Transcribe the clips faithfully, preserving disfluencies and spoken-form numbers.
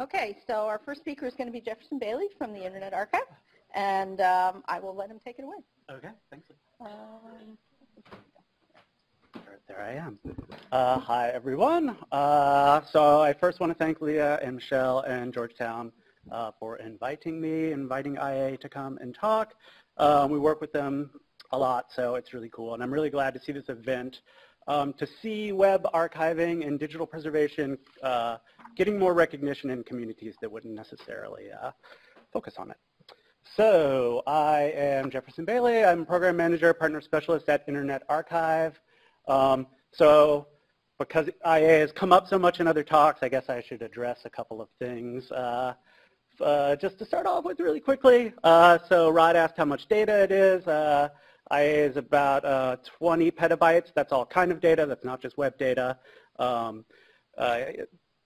Okay, so our first speaker is going to be Jefferson Bailey from the Internet Archive, and um, I will let him take it away. Okay, thanks. Um, there I am. Uh, hi, everyone. Uh, so I first want to thank Leah and Michelle and Georgetown uh, for inviting me, inviting I A to come and talk. Um, we work with them a lot, so it's really cool, and I'm really glad to see this event. Um, to see web archiving and digital preservation uh, getting more recognition in communities that wouldn't necessarily uh, focus on it. So I am Jefferson Bailey. I'm Program Manager, Partner Specialist at Internet Archive. Um, so because I A has come up so much in other talks, I guess I should address a couple of things. Uh, uh, just to start off with really quickly, uh, so Rod asked how much data it is. Uh, I A is about uh, twenty petabytes. That's all kind of data. That's not just web data. Um, uh,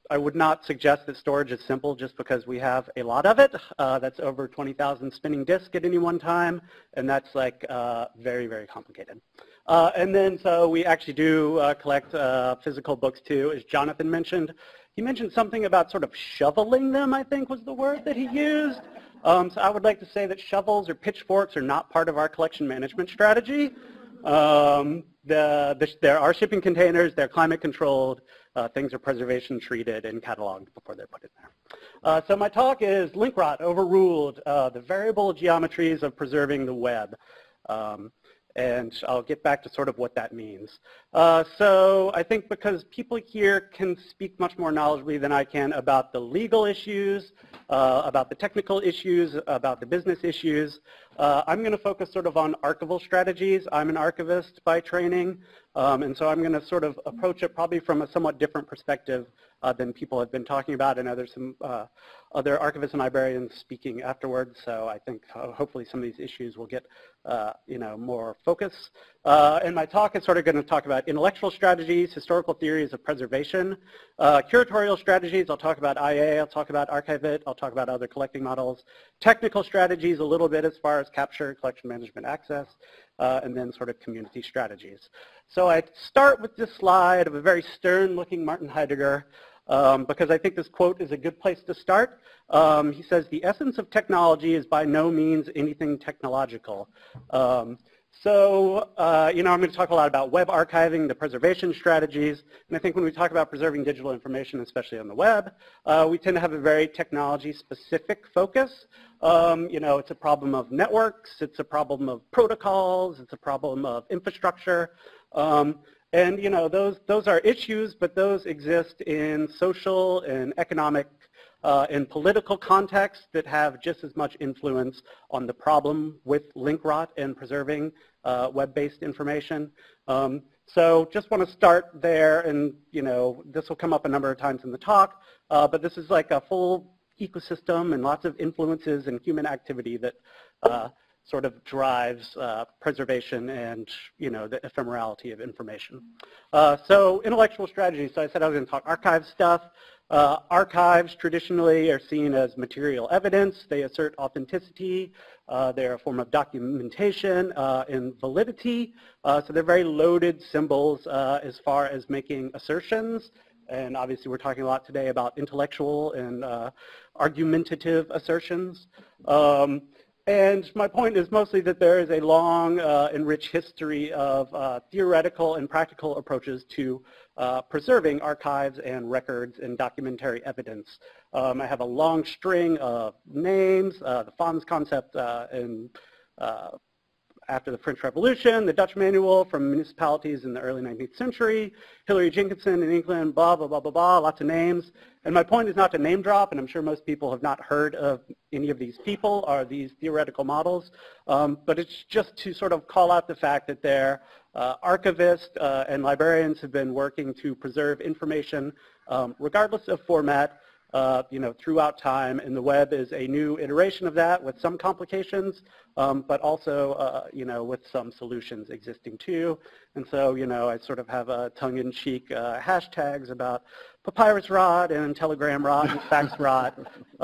I would not suggest that storage is simple just because we have a lot of it. Uh, that's over twenty thousand spinning disks at any one time, and that's like uh, very, very complicated. Uh, and then so we actually do uh, collect uh, physical books too, as Jonathan mentioned. He mentioned something about sort of shoveling them, I think was the word that he used. Um, so I would like to say that shovels or pitchforks are not part of our collection management strategy. Um, the, the, there are shipping containers, they're climate controlled, uh, things are preservation treated and cataloged before they're put in there. Uh, so my talk is LinkRot Overruled, uh, the variable geometries of preserving the web. Um, and I'll get back to sort of what that means. Uh, so I think because people here can speak much more knowledgeably than I can about the legal issues, uh, about the technical issues, about the business issues, uh, I'm going to focus sort of on archival strategies. I'm an archivist by training, um, and so I'm going to sort of approach it probably from a somewhat different perspective uh, than people have been talking about, and there's some uh, other archivists and librarians speaking afterwards, so I think uh, hopefully some of these issues will get Uh, you know, more focus. Uh, and my talk is sort of going to talk about intellectual strategies, historical theories of preservation, uh, curatorial strategies. I'll talk about I A, I'll talk about Archive It, I'll talk about other collecting models, technical strategies a little bit as far as capture, collection management access, uh, and then sort of community strategies. So I start with this slide of a very stern-looking Martin Heidegger, Um, because I think this quote is a good place to start. Um, he says, the essence of technology is by no means anything technological. Um, so, uh, you know, I'm going to talk a lot about web archiving, the preservation strategies, and I think when we talk about preserving digital information, especially on the web, uh, we tend to have a very technology-specific focus. Um, you know, it's a problem of networks, it's a problem of protocols, it's a problem of infrastructure. Um, And you know, those, those are issues, but those exist in social and economic uh, and political contexts that have just as much influence on the problem with LinkRot and preserving uh, web-based information. Um, so just want to start there, and you know, this will come up a number of times in the talk, uh, but this is like a full ecosystem and lots of influences and human activity that uh, sort of drives uh, preservation and, you know, the ephemerality of information. Uh, so intellectual strategy. So I said I was going to talk archive stuff. Uh, archives traditionally are seen as material evidence. They assert authenticity. Uh, they're a form of documentation uh, and validity. Uh, so they're very loaded symbols uh, as far as making assertions. And obviously we're talking a lot today about intellectual and uh, argumentative assertions. Um, And my point is mostly that there is a long uh, and rich history of uh, theoretical and practical approaches to uh, preserving archives and records and documentary evidence. Um, I have a long string of names, uh, the FONS concept uh, and, uh, after the French Revolution, the Dutch manual from municipalities in the early nineteenth century, Hilary Jenkinson in England, blah, blah, blah, blah, blah, lots of names. And my point is not to name drop, and I'm sure most people have not heard of any of these people or these theoretical models, um, but it's just to sort of call out the fact that they're uh, archivists uh, and librarians have been working to preserve information um, regardless of format, Uh, you know, throughout time, and the web is a new iteration of that with some complications, um, but also, uh, you know, with some solutions existing too. And so, you know, I sort of have a tongue-in-cheek uh, hashtags about papyrus rot and telegram rot and fax rot.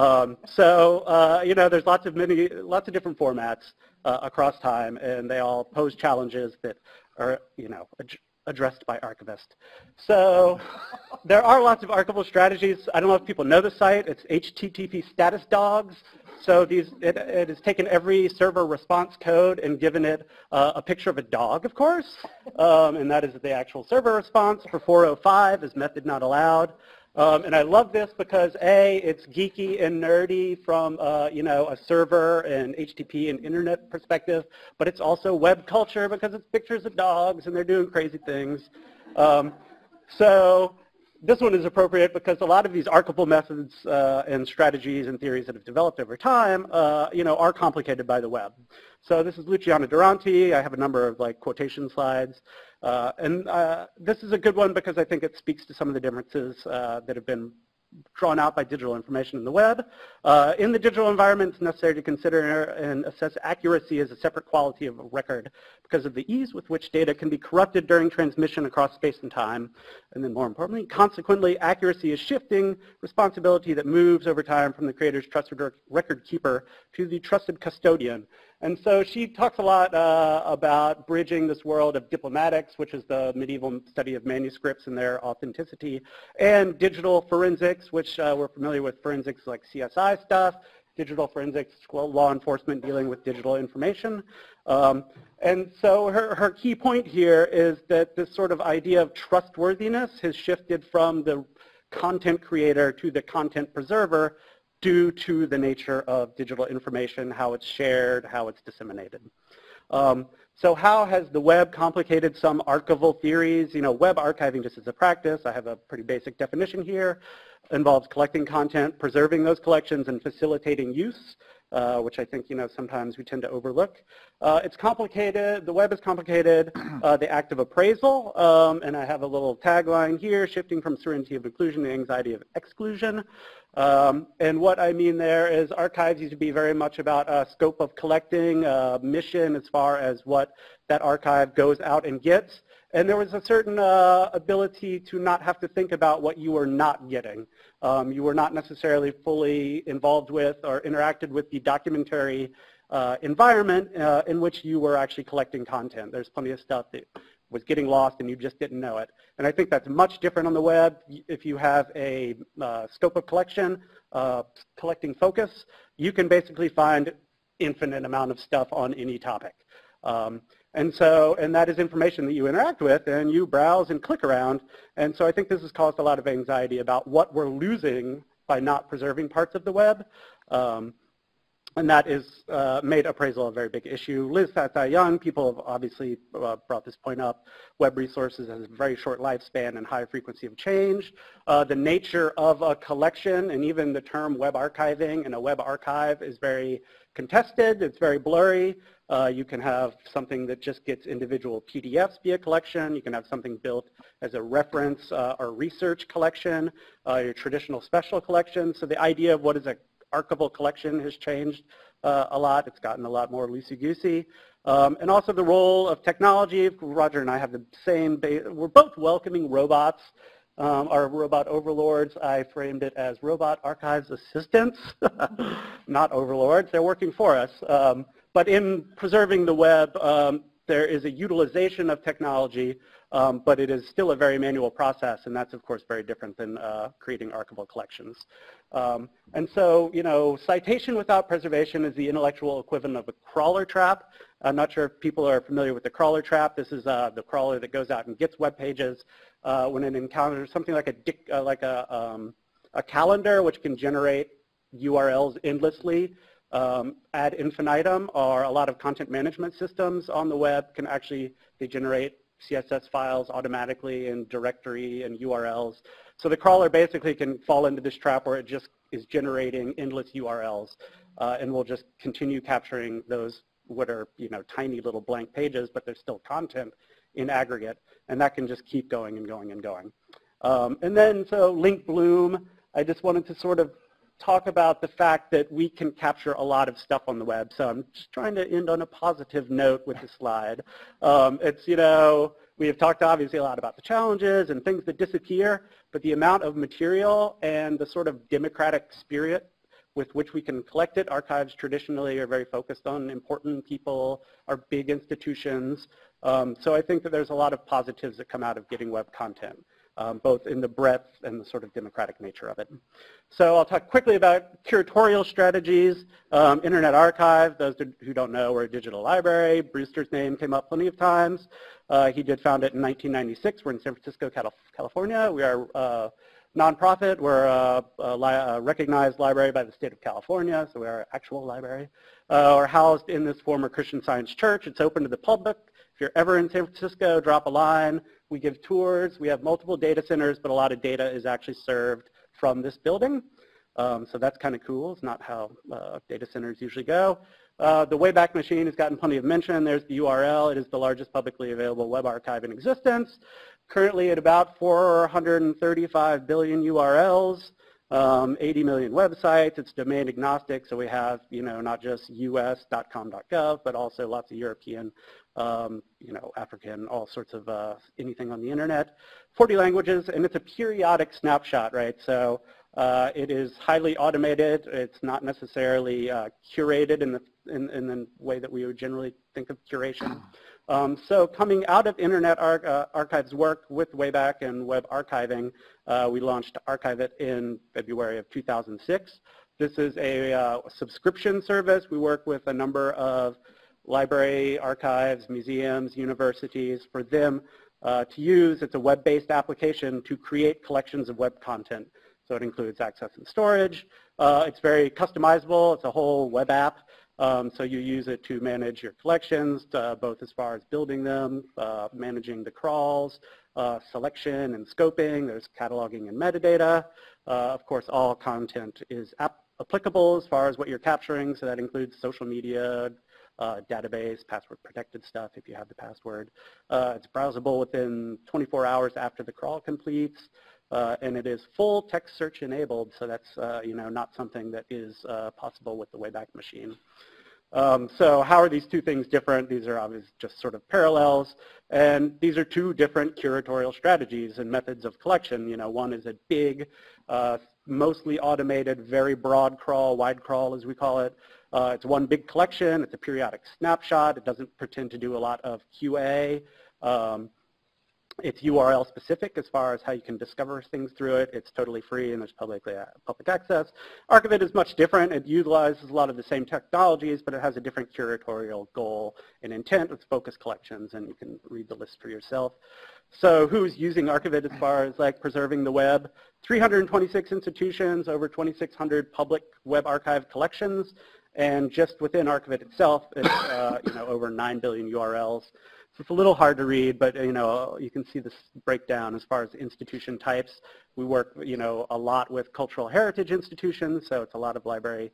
Um, so, uh, you know, there's lots of many, lots of different formats uh, across time, and they all pose challenges that are, you know, addressed by archivist. So there are lots of archival strategies. I don't know if people know the site. It's H T T P status dogs. So these, it, it has taken every server response code and given it uh, a picture of a dog, of course. Um, and that is the actual server response for four oh five is method not allowed. Um, and I love this because A, it's geeky and nerdy from uh, you know, a server and H T T P and internet perspective, but it's also web culture because it's pictures of dogs and they're doing crazy things. Um, so this one is appropriate because a lot of these archival methods uh, and strategies and theories that have developed over time uh, you know, are complicated by the web. So this is Luciana Durante. I have a number of like quotation slides. Uh, and uh, this is a good one because I think it speaks to some of the differences uh, that have been drawn out by digital information in the web. Uh, in the digital environment, it's necessary to consider and assess accuracy as a separate quality of a record because of the ease with which data can be corrupted during transmission across space and time. And then more importantly, consequently, accuracy is shifting responsibility that moves over time from the creator's trusted record keeper to the trusted custodian. And so she talks a lot uh, about bridging this world of diplomatics, which is the medieval study of manuscripts and their authenticity, and digital forensics, which uh, we're familiar with forensics like C S I stuff, digital forensics, law enforcement dealing with digital information. Um, and so her, her key point here is that this sort of idea of trustworthiness has shifted from the content creator to the content preserver, due to the nature of digital information, how it's shared, how it's disseminated. Um, so how has the web complicated some archival theories? You know, web archiving just as a practice, I have a pretty basic definition here, involves collecting content, preserving those collections, and facilitating use, uh, which I think, you know, sometimes we tend to overlook. Uh, it's complicated, the web is complicated, uh, the act of appraisal, um, and I have a little tagline here, shifting from certainty of inclusion to anxiety of exclusion. Um, and what I mean there is archives used to be very much about uh, scope of collecting, uh, mission as far as what that archive goes out and gets. And there was a certain uh, ability to not have to think about what you were not getting. Um, you were not necessarily fully involved with or interacted with the documentary uh, environment uh, in which you were actually collecting content. There's plenty of stuff that was getting lost and you just didn't know it. And I think that's much different on the web. If you have a uh, scope of collection, uh, collecting focus, you can basically find infinite amount of stuff on any topic. Um, and so, and that is information that you interact with and you browse and click around. And so I think this has caused a lot of anxiety about what we're losing by not preserving parts of the web. Um, And that is uh, made appraisal a very big issue. Liz Satsai-Young, people have obviously uh, brought this point up. Web resources has a very short lifespan and high frequency of change. Uh, the nature of a collection and even the term web archiving and a web archive is very contested. It's very blurry. Uh, you can have something that just gets individual P D Fs via collection. You can have something built as a reference uh, or research collection, uh, your traditional special collection. So the idea of what is a archival collection has changed uh, a lot. It's gotten a lot more loosey-goosey. Um, and also the role of technology. Roger and I have the same, we're both welcoming robots, um, our robot overlords. I framed it as robot archives assistants, not overlords. They're working for us. Um, but in preserving the web, um, there is a utilization of technology, um, but it is still a very manual process, and that's, of course, very different than uh, creating archival collections. Um, and so, you know, citation without preservation is the intellectual equivalent of a crawler trap. I'm not sure if people are familiar with the crawler trap. This is uh, the crawler that goes out and gets web pages uh, when it encounters something like a, dic uh, like a, um, a calendar, which can generate U R Ls endlessly. Um, ad infinitum, or a lot of content management systems on the web can actually, they generate C S S files automatically and directory and U R Ls. So the crawler basically can fall into this trap where it just is generating endless U R Ls uh, and will just continue capturing those what are, you know, tiny little blank pages, but there's still content in aggregate, and that can just keep going and going and going. Um, and then so Link Bloom, I just wanted to sort of talk about the fact that we can capture a lot of stuff on the web. So I'm just trying to end on a positive note with the slide. Um, it's, you know, we have talked obviously a lot about the challenges and things that disappear, but the amount of material and the sort of democratic spirit with which we can collect it. Archives traditionally are very focused on important people, are big institutions. Um, so I think that there's a lot of positives that come out of getting web content, um, both in the breadth and the sort of democratic nature of it. So I'll talk quickly about curatorial strategies. Um, Internet Archive, those who don't know, we're a digital library. Brewster's name came up plenty of times. Uh, he did found it in nineteen ninety-six. We're in San Francisco, California. We are uh, nonprofit. We're a, a, li a recognized library by the state of California, so we are an actual library. Uh, we're housed in this former Christian Science church. It's open to the public. If you're ever in San Francisco, drop a line. We give tours. We have multiple data centers, but a lot of data is actually served from this building. Um, so that's kind of cool. It's not how uh, data centers usually go. Uh, the Wayback Machine has gotten plenty of mention. There's the U R L. It is the largest publicly available web archive in existence. Currently at about four hundred thirty-five billion U R Ls, um, eighty million websites. It's domain agnostic, so we have, you know, not just U S dot com dot gov, but also lots of European, um, you know, African, all sorts of uh, anything on the internet. forty languages, and it's a periodic snapshot, right? So uh, it is highly automated. It's not necessarily uh, curated in the in, in the way that we would generally think of curation. Um, so coming out of Internet Ar uh, Archive's work with Wayback and web archiving, uh, we launched Archive It in February of two thousand six. This is a uh, subscription service. We work with a number of library, archives, museums, universities for them uh, to use. It's a web-based application to create collections of web content. So it includes access and storage. Uh, it's very customizable. It's a whole web app. Um, so you use it to manage your collections, uh, both as far as building them, uh, managing the crawls, uh, selection and scoping. There's cataloging and metadata. Uh, of course, all content is ap applicable as far as what you're capturing. So that includes social media, uh, database, password protected stuff if you have the password. Uh, it's browsable within twenty-four hours after the crawl completes. Uh, and it is full text search enabled, so that's uh, you know, not something that is uh, possible with the Wayback Machine. Um, so how are these two things different? These are obviously just sort of parallels, and these are two different curatorial strategies and methods of collection. You know, one is a big, uh, mostly automated, very broad crawl, wide crawl as we call it. Uh, it's one big collection. It's a periodic snapshot. It doesn't pretend to do a lot of Q A. Um, It's U R L specific as far as how you can discover things through it. It's totally free and there's publicly, public access. Archive It is much different. It utilizes a lot of the same technologies, but it has a different curatorial goal and intent. It's focused collections, and you can read the list for yourself. So who's using Archive It as far as like preserving the web? three hundred twenty-six institutions, over twenty-six hundred public web archive collections, and just within Archive It itself, it's uh, you know, over nine billion U R Ls. So it's a little hard to read, but you know, you can see this breakdown as far as institution types. We work, you know, a lot with cultural heritage institutions, so it's a lot of library,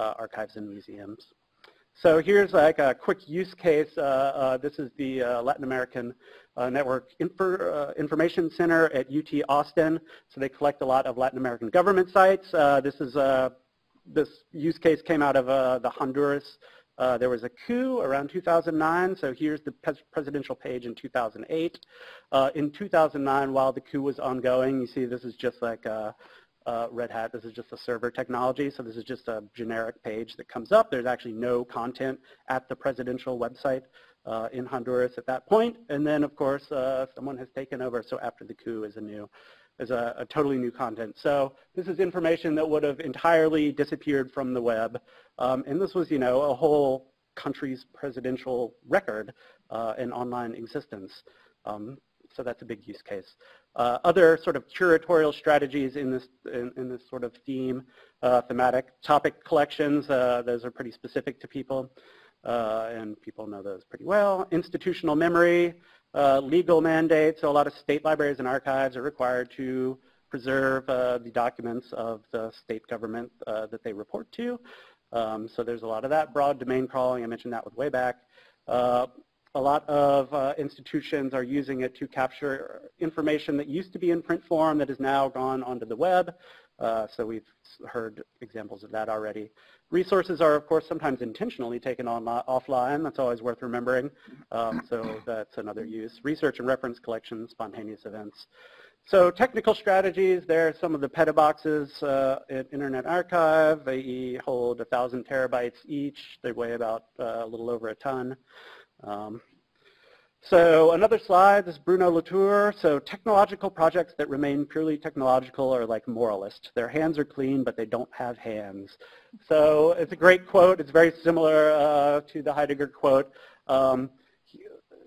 uh, archives, and museums. So here's like a quick use case. Uh, uh, this is the uh, Latin American uh, Network Infor, uh, Information Center at U T Austin. So they collect a lot of Latin American government sites. Uh, this is uh, this use case came out of uh, the Honduras. Uh, there was a coup around two thousand nine, so here's the presidential page in two thousand eight. Uh, in two thousand nine, while the coup was ongoing, you see this is just like a, a Red Hat. This is just a server technology, so this is just a generic page that comes up. There's actually no content at the presidential website uh, in Honduras at that point. And then, of course, uh, someone has taken over, so after the coup is a new, is a, a totally new content. So this is information that would have entirely disappeared from the web. Um, and this was, you know, a whole country's presidential record uh, in online existence. Um, so that's a big use case. Uh, other sort of curatorial strategies in this in, in this sort of theme, uh, thematic topic collections. Uh, those are pretty specific to people, uh, and people know those pretty well. Institutional memory, uh, legal mandates. So a lot of state libraries and archives are required to preserve uh, the documents of the state government uh, that they report to. Um, so there's a lot of that. Broad domain crawling, I mentioned that with Wayback. Uh, a lot of uh, institutions are using it to capture information that used to be in print form that has now gone onto the web. Uh, so we've heard examples of that already. Resources are, of course, sometimes intentionally taken on, offline. That's always worth remembering. Um, so that's another use. Research and reference collections, spontaneous events. So technical strategies, there are some of the petaboxes uh, at Internet Archive. They hold one thousand terabytes each. They weigh about uh, a little over a ton. Um, so another slide, this is Bruno Latour. So technological projects that remain purely technological are like moralists. Their hands are clean, but they don't have hands. So it's a great quote. It's very similar uh, to the Heidegger quote. Um,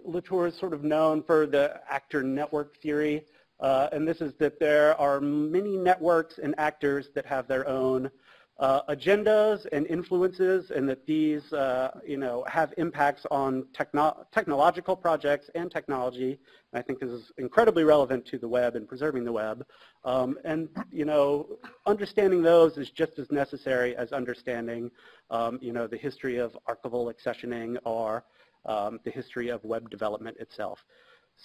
Latour is sort of known for the actor network theory. Uh, and this is that there are many networks and actors that have their own uh, agendas and influences, and that these uh, you know, have impacts on techno technological projects and technology. And I think this is incredibly relevant to the web and preserving the web. Um, and you know, understanding those is just as necessary as understanding um, you know, the history of archival accessioning or um, the history of web development itself.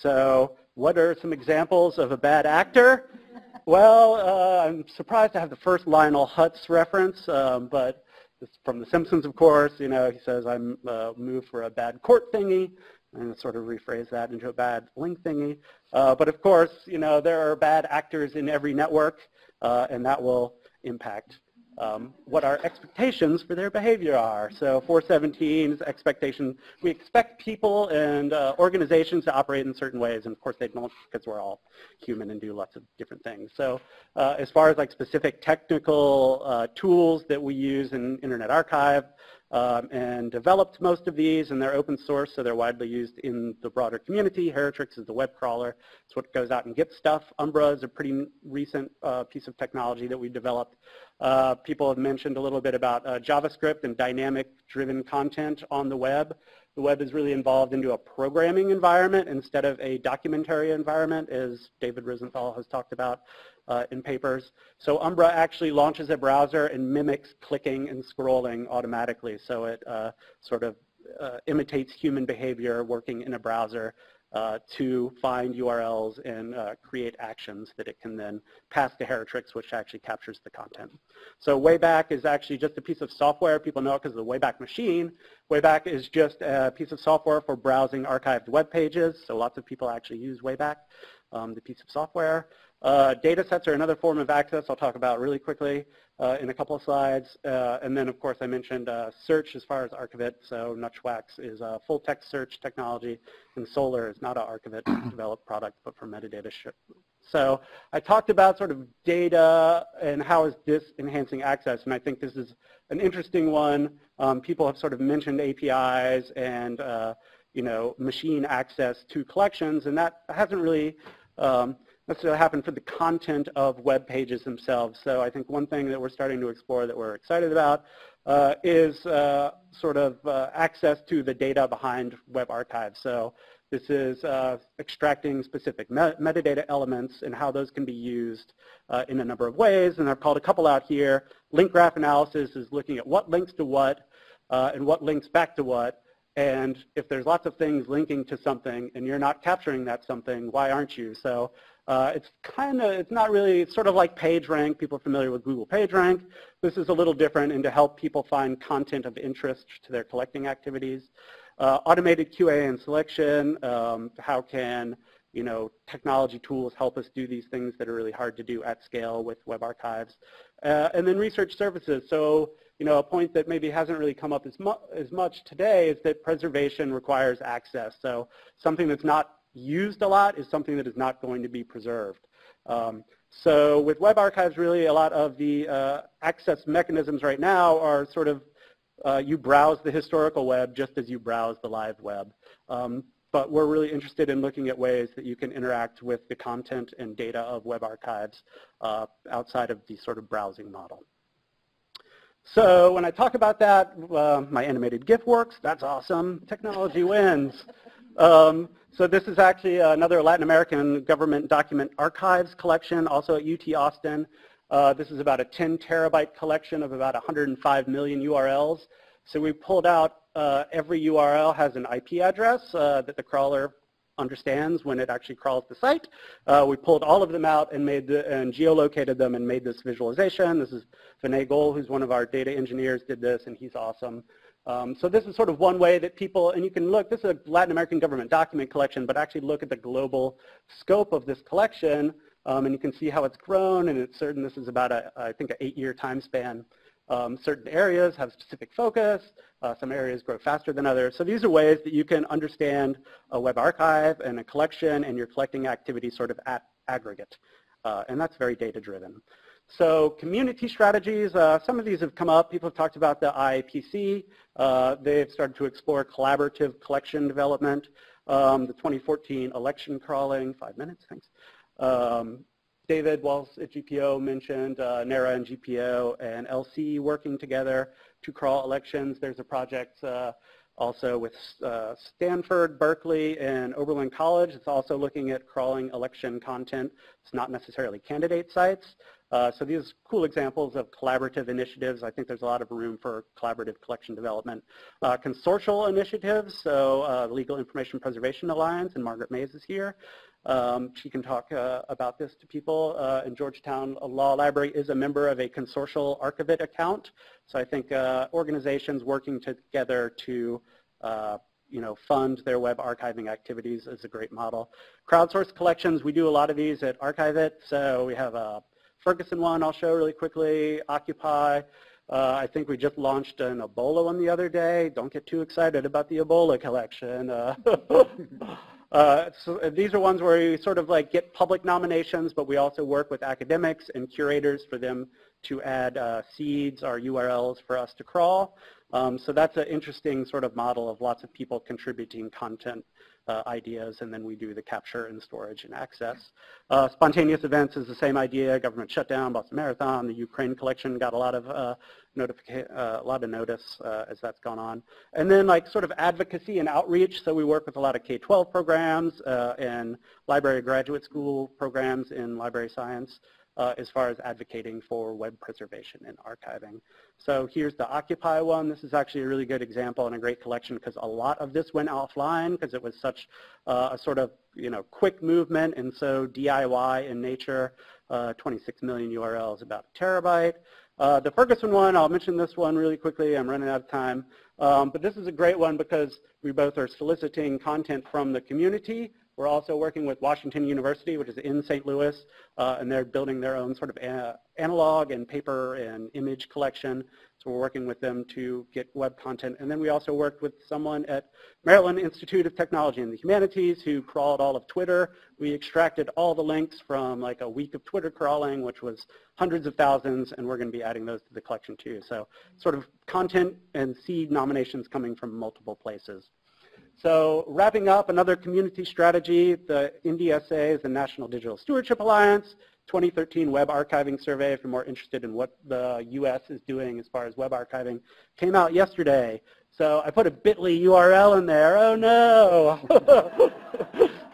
So what are some examples of a bad actor? Well, uh, I'm surprised to have the first Lionel Hutz reference, um, but it's from The Simpsons, of course. You know, he says, I'm uh, moved for a bad court thingy, and sort of rephrase that into a bad link thingy. Uh, but of course, you know, there are bad actors in every network, uh, and that will impact Um, what our expectations for their behavior are. So four seventeen is expectation. We expect people and uh, organizations to operate in certain ways, and of course they don't, because we're all human and do lots of different things. So uh, as far as like specific technical uh, tools that we use in Internet Archive, um, and developed most of these, and they're open source, so they're widely used in the broader community. Heritrix is the web crawler. It's what goes out and gets stuff. Umbra is a pretty recent uh, piece of technology that we developed. Uh, people have mentioned a little bit about uh, JavaScript and dynamic-driven content on the web. The web is really involved into a programming environment instead of a documentary environment, as David Rosenthal has talked about uh, in papers. So Umbra actually launches a browser and mimics clicking and scrolling automatically. So it uh, sort of uh, imitates human behavior working in a browser Uh, to find U R Ls and uh, create actions that it can then pass to Heritrix, which actually captures the content. So Wayback is actually just a piece of software. People know it because of the Wayback Machine. Wayback is just a piece of software for browsing archived web pages. So lots of people actually use Wayback, um, the piece of software. Uh, data sets are another form of access I'll talk about really quickly uh, in a couple of slides. Uh, and then, of course, I mentioned uh, search as far as Archivit. So Nuchwax is a full-text search technology, and Solar is not an Archivit-developed product, but for metadata. So I talked about sort of data and how is this enhancing access, and I think this is an interesting one. Um, people have sort of mentioned A P Is and uh, you know, machine access to collections, and that hasn't really um, necessarily happen for the content of web pages themselves. So I think one thing that we're starting to explore that we're excited about uh, is uh, sort of uh, access to the data behind web archives. So this is uh, extracting specific me metadata elements and how those can be used uh, in a number of ways. And I've called a couple out here. Link graph analysis is looking at what links to what uh, and what links back to what. And if there's lots of things linking to something and you're not capturing that something, why aren't you? So Uh, it's kind of, it's not really, it's sort of like PageRank. People are familiar with Google PageRank. This is a little different, and to help people find content of interest to their collecting activities. Uh, automated Q A and selection, um, how can, you know, technology tools help us do these things that are really hard to do at scale with web archives. Uh, and then research services. So, you know, a point that maybe hasn't really come up as, mu as much today is that preservation requires access. So something that's not used a lot is something that is not going to be preserved. Um, so with web archives, really a lot of the uh, access mechanisms right now are sort of uh, you browse the historical web just as you browse the live web. Um, but we're really interested in looking at ways that you can interact with the content and data of web archives uh, outside of the sort of browsing model. So when I talk about that, uh, my animated GIF works. That's awesome. Technology wins. Um, so this is actually another Latin American government document archives collection, also at U T Austin. Uh, this is about a ten terabyte collection of about one hundred five million U R Ls. So we pulled out uh, every U R L has an I P address uh, that the crawler understands when it actually crawls the site. Uh, we pulled all of them out and made the, and geolocated them and made this visualization. This is Vinay Goel, who's one of our data engineers, did this, and he's awesome. Um, so this is sort of one way that people, and you can look, this is a Latin American government document collection, but actually look at the global scope of this collection Um, and you can see how it's grown, and it's certain this is about, a, I think, an eight-year time span. Um, certain areas have specific focus. Uh, some areas grow faster than others. So these are ways that you can understand a web archive and a collection and your collecting activity sort of at aggregate. Uh, and that's very data-driven. So community strategies, uh, some of these have come up. People have talked about the I A P C. Uh, they've started to explore collaborative collection development. Um, the twenty fourteen election crawling, five minutes, thanks. Um, David Walsh at G P O mentioned uh, NARA and G P O and L C working together to crawl elections. There's a project uh, also with uh, Stanford, Berkeley, and Oberlin College. It's also looking at crawling election content. It's not necessarily candidate sites. Uh, so these are cool examples of collaborative initiatives. I think there's a lot of room for collaborative collection development. Uh, consortial initiatives, so uh, Legal Information Preservation Alliance, and Margaret Mays is here. Um, she can talk uh, about this to people. Uh, in Georgetown, a law library is a member of a consortial Archivit account. So I think uh, organizations working together to uh, you know, fund their web archiving activities is a great model. Crowdsourced collections, we do a lot of these at Archivit. So we have a Ferguson one I'll show really quickly, Occupy. Uh, I think we just launched an Ebola one the other day. Don't get too excited about the Ebola collection. Uh, uh, so these are ones where you sort of like get public nominations, but we also work with academics and curators for them to add uh, seeds or U R Ls for us to crawl. Um, so that's an interesting sort of model of lots of people contributing content. Uh, ideas, and then we do the capture and storage and access. Uh, spontaneous events is the same idea. Government shutdown, Boston Marathon, the Ukraine collection got a lot of uh, notification, uh, a lot of notice uh, as that's gone on. And then like sort of advocacy and outreach. So we work with a lot of K twelve programs uh, and library graduate school programs in library science. Uh, as far as advocating for web preservation and archiving. So here's the Occupy one. This is actually a really good example and a great collection because a lot of this went offline because it was such uh, a sort of you know quick movement and so D I Y in nature, uh, twenty-six million U R Ls, about a terabyte. Uh, the Ferguson one, I'll mention this one really quickly. I'm running out of time. Um, but this is a great one because we both are soliciting content from the community. We're also working with Washington University, which is in Saint Louis, uh, and they're building their own sort of a analog and paper and image collection. So we're working with them to get web content. And then we also worked with someone at Maryland Institute of Technology and the Humanities who crawled all of Twitter. We extracted all the links from like a week of Twitter crawling, which was hundreds of thousands, and we're going to be adding those to the collection too. So sort of content and seed nominations coming from multiple places. So wrapping up, another community strategy, the N D S A is the National Digital Stewardship Alliance, twenty thirteen Web Archiving Survey, if you're more interested in what the U S is doing as far as web archiving, came out yesterday. So I put a bit dot L Y U R L in there. Oh, no.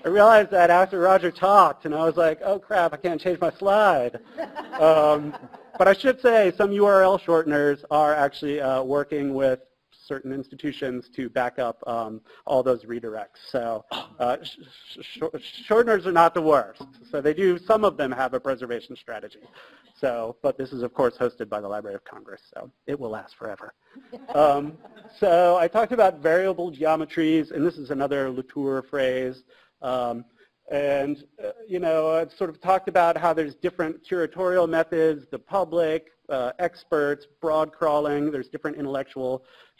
I realized that after Roger talked, and I was like, oh, crap, I can't change my slide. Um, but I should say some U R L shorteners are actually uh, working with certain institutions to back up um, all those redirects. So uh, sh sh shorteners are not the worst. So they do, some of them have a preservation strategy. So, but this is of course hosted by the Library of Congress, so it will last forever. Um, so I talked about variable geometries, and this is another Latour phrase. Um, and, uh, you know, I've sort of talked about how there's different curatorial methods, the public, Uh, experts, broad crawling, there's different intellectual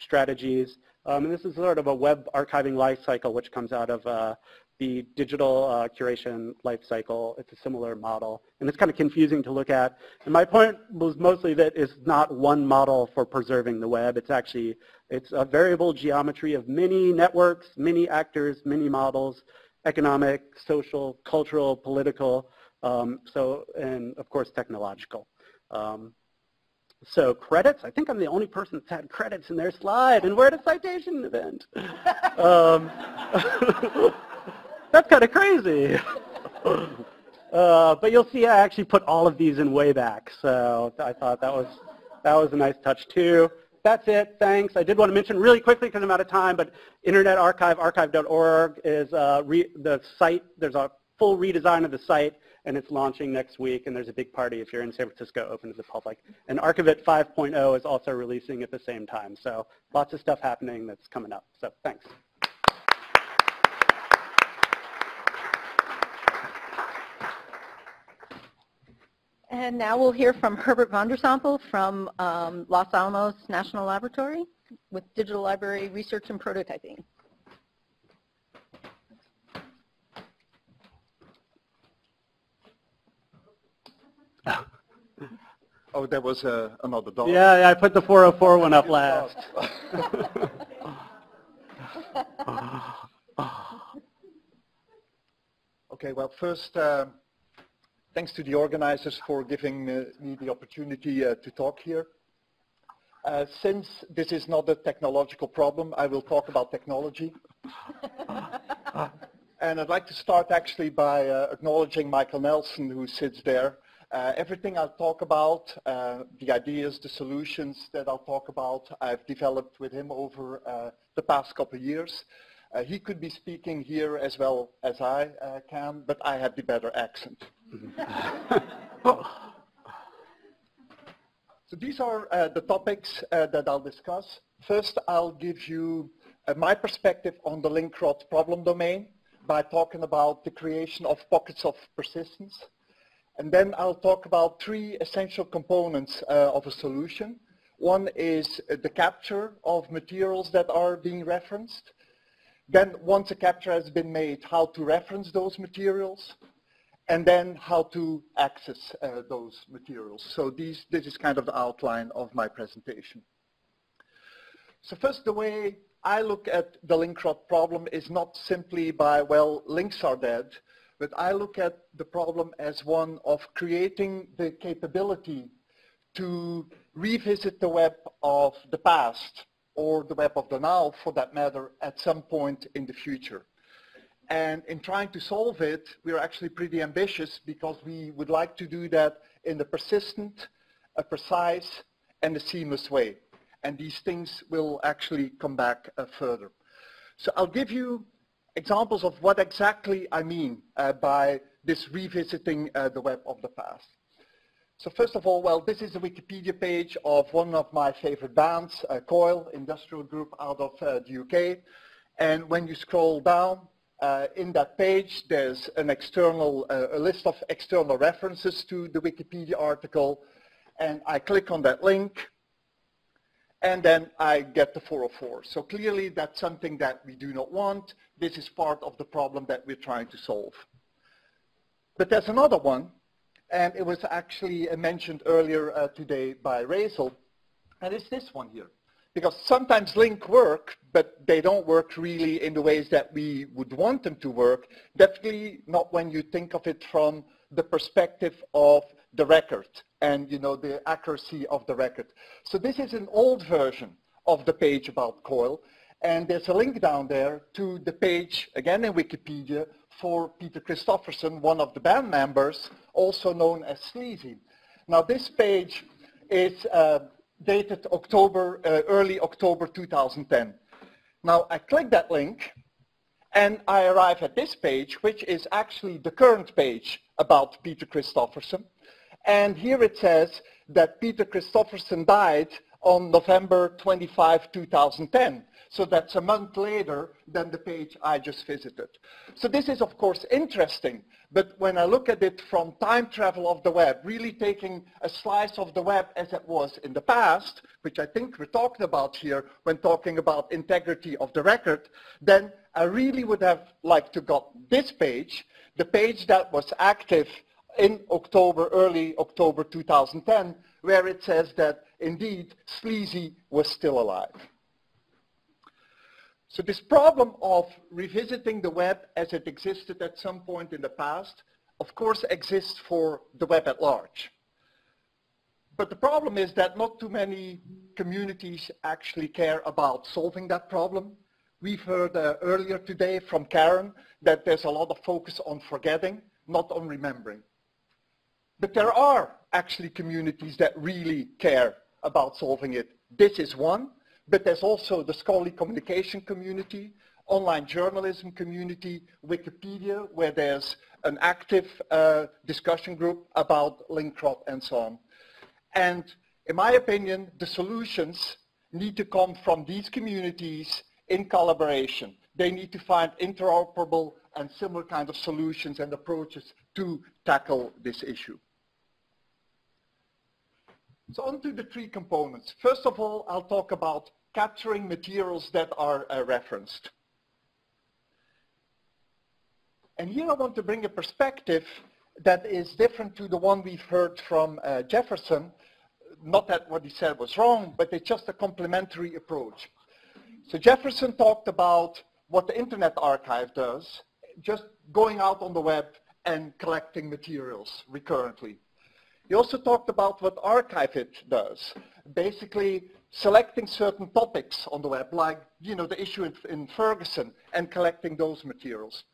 strategies. Um, and this is sort of a web archiving life cycle, which comes out of uh, the digital uh, curation life cycle. It's a similar model. And it's kind of confusing to look at. And my point was mostly that it's not one model for preserving the web. It's actually, it's a variable geometry of many networks, many actors, many models, economic, social, cultural, political, um, so, and of course, technological. Um, So credits, I think I'm the only person that's had credits in their slide, and we're at a citation event. um, that's kind of crazy. uh, but you'll see I actually put all of these in Wayback, so I thought that was, that was a nice touch too. That's it, thanks. I did want to mention really quickly because I'm out of time, but Internet Archive, archive dot org is uh, re the site. There's a full redesign of the site. And it's launching next week, and there's a big party if you're in San Francisco, open to the public. And Archivit five point oh is also releasing at the same time. So lots of stuff happening that's coming up. So thanks. And now we'll hear from Herbert Vondersampel from um, Los Alamos National Laboratory with Digital Library Research and Prototyping. Oh, that was uh, another dollar. Yeah, yeah, I put the four oh four one up last. Okay, well, first, uh, thanks to the organizers for giving uh, me the opportunity uh, to talk here. Uh, since this is not a technological problem, I will talk about technology. And I'd like to start actually by uh, acknowledging Michael Nelson, who sits there. Uh, everything I'll talk about, uh, the ideas, the solutions that I'll talk about, I've developed with him over uh, the past couple of years. Uh, he could be speaking here as well as I uh, can, but I have the better accent. So these are uh, the topics uh, that I'll discuss. First, I'll give you uh, my perspective on the LinkRot problem domain by talking about the creation of pockets of persistence. And then I'll talk about three essential components uh, of a solution. One is uh, the capture of materials that are being referenced. Then once a capture has been made, how to reference those materials. And then how to access uh, those materials. So these, this is kind of the outline of my presentation. So first, the way I look at the LinkRot problem is not simply by, well, links are dead. But I look at the problem as one of creating the capability to revisit the web of the past, or the web of the now, for that matter, at some point in the future. And in trying to solve it, we are actually pretty ambitious, because we would like to do that in a persistent, a precise, and a seamless way. And these things will actually come back uh, further. So I'll give you examples of what exactly I mean uh, by this revisiting uh, the web of the past. So first of all, well, this is a Wikipedia page of one of my favorite bands, uh, Coil, industrial group out of uh, the U K. And when you scroll down uh, in that page, there's an external, uh, a list of external references to the Wikipedia article. And I click on that link, and then I get the four oh four. So clearly that's something that we do not want. This is part of the problem that we're trying to solve. But there's another one, and it was actually mentioned earlier uh, today by Razel, and it's this one here. Because sometimes links work, but they don't work really in the ways that we would want them to work, definitely not when you think of it from the perspective of the record and, you know, the accuracy of the record. So this is an old version of the page about Coil, and there's a link down there to the page, again in Wikipedia, for Peter Christopherson, one of the band members, also known as Sleazy. Now this page is uh, dated October, uh, early October two thousand ten. Now I click that link, and I arrive at this page, which is actually the current page about Peter Christopherson. And here it says that Peter Christopherson died on November twenty-fifth, two thousand ten. So that's a month later than the page I just visited. So this is, of course, interesting. But when I look at it from time travel of the web, really taking a slice of the web as it was in the past, which I think we're talking about here when talking about integrity of the record, then I really would have liked to got this page, the page that was active in October, early October two thousand ten, where it says that, indeed, Sleazy was still alive. So this problem of revisiting the web as it existed at some point in the past, of course, exists for the web at large. But the problem is that not too many communities actually care about solving that problem. We've heard uh, earlier today from Karen that there's a lot of focus on forgetting, not on remembering. But there are actually communities that really care about solving it. This is one, but there's also the scholarly communication community, online journalism community, Wikipedia, where there's an active uh, discussion group about LinkRot and so on. And in my opinion, the solutions need to come from these communities in collaboration. They need to find interoperable and similar kind of solutions and approaches to tackle this issue. So on to the three components. First of all, I'll talk about capturing materials that are uh, referenced. And here I want to bring a perspective that is different to the one we've heard from uh, Jefferson. Not that what he said was wrong, but it's just a complementary approach. So Jefferson talked about what the Internet Archive does, just going out on the web and collecting materials recurrently. He also talked about what Archive It does, basically selecting certain topics on the web, like you know the issue in, in Ferguson, and collecting those materials.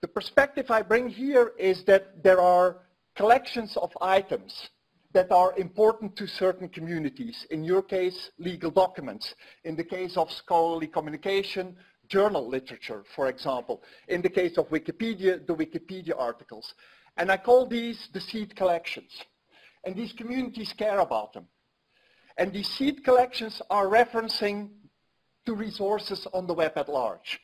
The perspective I bring here is that there are collections of items that are important to certain communities. In your case, legal documents. In the case of scholarly communication, journal literature, for example. In the case of Wikipedia, the Wikipedia articles. And I call these the seed collections. And these communities care about them. And these seed collections are referencing to resources on the web at large.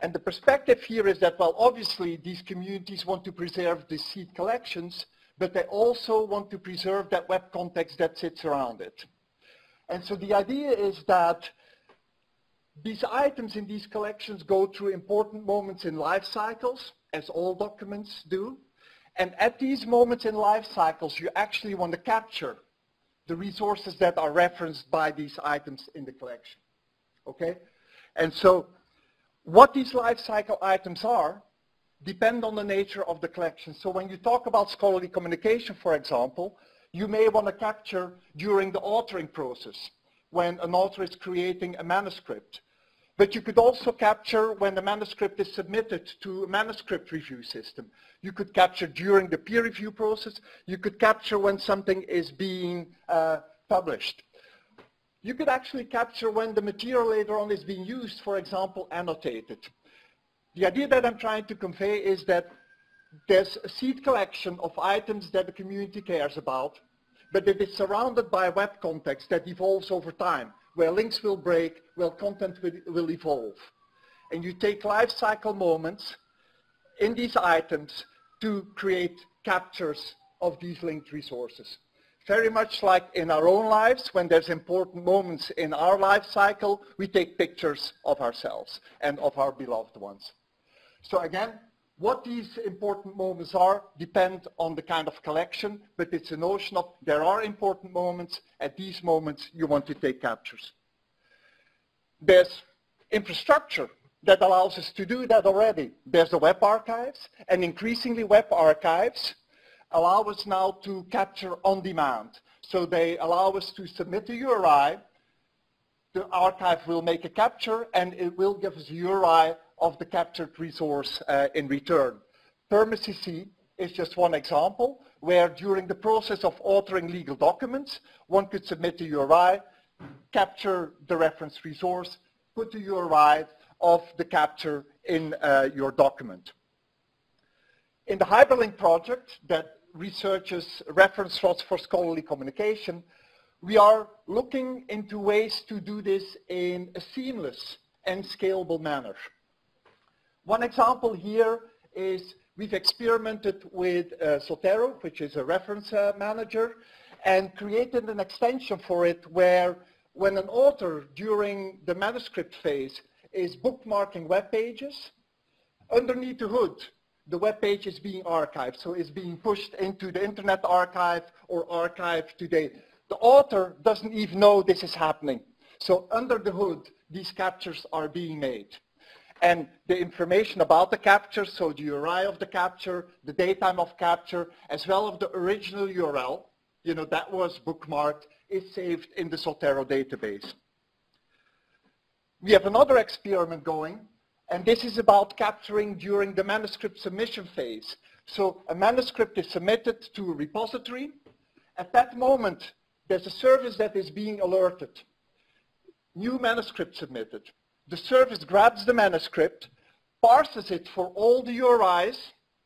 And the perspective here is that, well, obviously these communities want to preserve the seed collections, but they also want to preserve that web context that sits around it. And so the idea is that these items in these collections go through important moments in life cycles, as all documents do. And at these moments in life cycles, you actually want to capture the resources that are referenced by these items in the collection. Okay? And so what these life cycle items are depend on the nature of the collection. So when you talk about scholarly communication, for example, you may want to capture during the authoring process, when an author is creating a manuscript. But you could also capture when the manuscript is submitted to a manuscript review system. You could capture during the peer review process. You could capture when something is being uh, published. You could actually capture when the material later on is being used, for example, annotated. The idea that I'm trying to convey is that there's a seed collection of items that the community cares about, but it is surrounded by a web context that evolves over time, where links will break, where content will evolve. And you take life cycle moments in these items to create captures of these linked resources. Very much like in our own lives, when there's important moments in our life cycle, we take pictures of ourselves and of our beloved ones. So again, what these important moments are depend on the kind of collection, but it's a notion of there are important moments. At these moments, you want to take captures. There's infrastructure that allows us to do that already. There's the web archives, and increasingly web archives allow us now to capture on demand. So they allow us to submit a U R I, the archive will make a capture, and it will give us a U R I of the captured resource uh, in return. PermaCC is just one example where during the process of authoring legal documents, one could submit a U R I, capture the reference resource, put the U R I of the capture in uh, your document. In the hyperlink project that researches reference slots for scholarly communication, we are looking into ways to do this in a seamless and scalable manner. One example here is we've experimented with uh, Zotero, which is a reference uh, manager, and created an extension for it where when an author during the manuscript phase is bookmarking web pages, underneath the hood, the web page is being archived, so it's being pushed into the Internet Archive or Archive Today. The author doesn't even know this is happening. So under the hood, these captures are being made. And the information about the capture, so the U R I of the capture, the datetime of capture, as well as the original U R L, you know, that was bookmarked, is saved in the Zotero database. We have another experiment going. And this is about capturing during the manuscript submission phase. So a manuscript is submitted to a repository. At that moment, there's a service that is being alerted. New manuscript submitted. The service grabs the manuscript, parses it for all the U R Is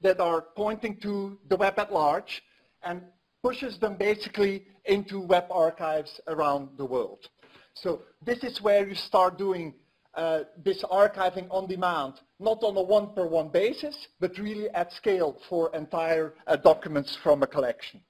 that are pointing to the web at large, and pushes them basically into web archives around the world. So this is where you start doing Uh, this archiving on demand, not on a one-per-one basis, but really at scale for entire uh, documents from a collection.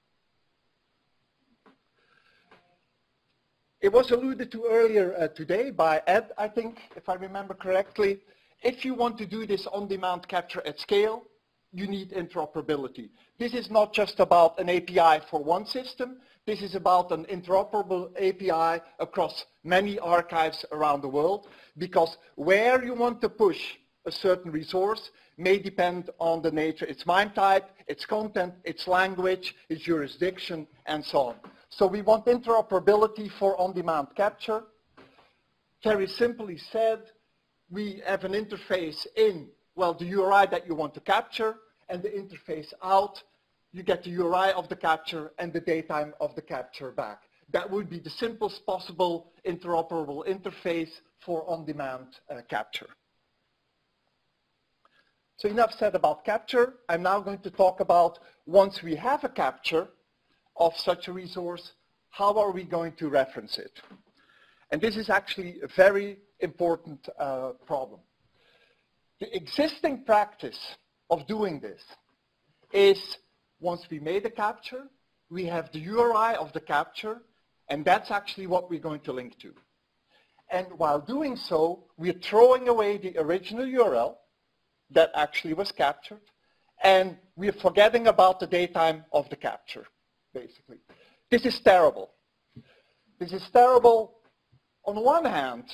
It was alluded to earlier uh, today by Ed, I think, if I remember correctly. If you want to do this on-demand capture at scale, you need interoperability. This is not just about an A P I for one system. This is about an interoperable A P I across many archives around the world, because where you want to push a certain resource may depend on the nature, its MIME type, its content, its language, its jurisdiction, and so on. So we want interoperability for on-demand capture. Very simply said, we have an interface in, well, the U R I that you want to capture, and the interface out, you get the U R I of the capture and the datetime of the capture back. That would be the simplest possible interoperable interface for on-demand uh, capture. So enough said about capture. I'm now going to talk about, once we have a capture of such a resource, how are we going to reference it? And this is actually a very important uh, problem. The existing practice of doing this is, once we made a capture, we have the U R I of the capture, and that's actually what we're going to link to. And while doing so, we're throwing away the original U R L that actually was captured, and we're forgetting about the datetime of the capture, basically. This is terrible. This is terrible on one hand,